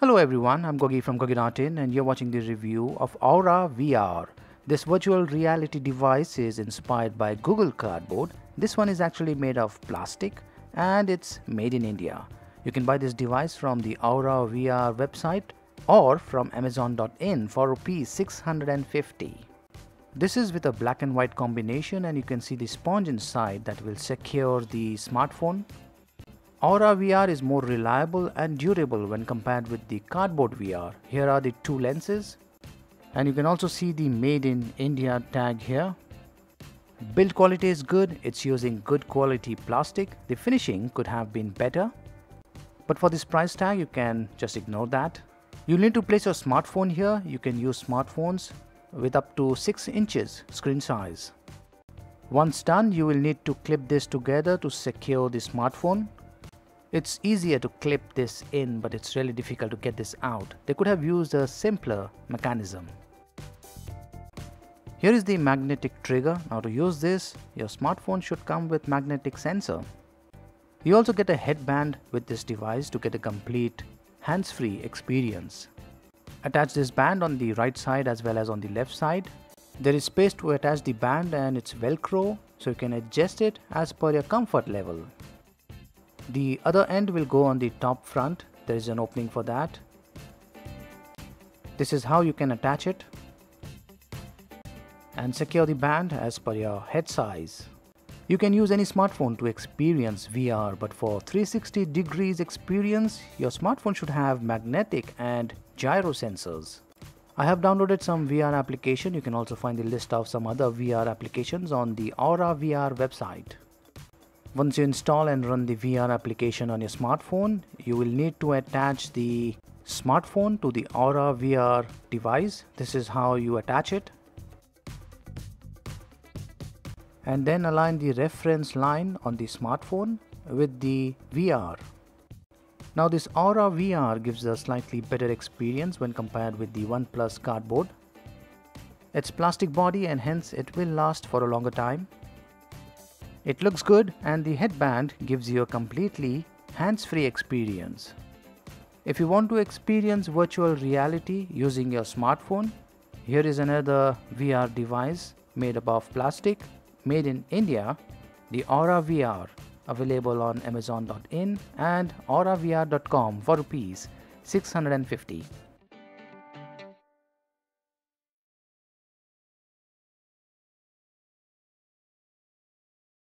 Hello everyone, I'm Gogi from Goginartin and you're watching the review of Aura VR. This virtual reality device is inspired by Google Cardboard. This one is actually made of plastic and it's made in India. You can buy this device from the Aura VR website or from Amazon.in for ₹650. This is with a black and white combination and you can see the sponge inside that will secure the smartphone. Aura VR is more reliable and durable when compared with the Cardboard VR. Here are the two lenses and you can also see the Made in India tag here. Build quality is good, it's using good quality plastic. The finishing could have been better, but for this price tag you can just ignore that. You'll need to place your smartphone here. You can use smartphones with up to 6 inches screen size. Once done, you will need to clip this together to secure the smartphone. It's easier to clip this in, but it's really difficult to get this out. They could have used a simpler mechanism. Here is the magnetic trigger. Now to use this, your smartphone should come with magnetic sensor. You also get a headband with this device to get a complete hands-free experience. Attach this band on the right side as well as on the left side. There is space to attach the band and it's Velcro, so you can adjust it as per your comfort level. The other end will go on the top front. There is an opening for that. This is how you can attach it and secure the band as per your head size. You can use any smartphone to experience VR, but for 360 degrees experience, your smartphone should have magnetic and gyro sensors. I have downloaded some VR application. You can also find the list of some other VR applications on the Aura VR website. Once you install and run the VR application on your smartphone, you will need to attach the smartphone to the Aura VR device. This is how you attach it. And then align the reference line on the smartphone with the VR. Now this Aura VR gives a slightly better experience when compared with the OnePlus Cardboard. It's plastic body and hence it will last for a longer time. It looks good and the headband gives you a completely hands-free experience. If you want to experience virtual reality using your smartphone, here is another VR device made of plastic, made in India, the Aura VR, available on Amazon.in and auravr.com for ₹650.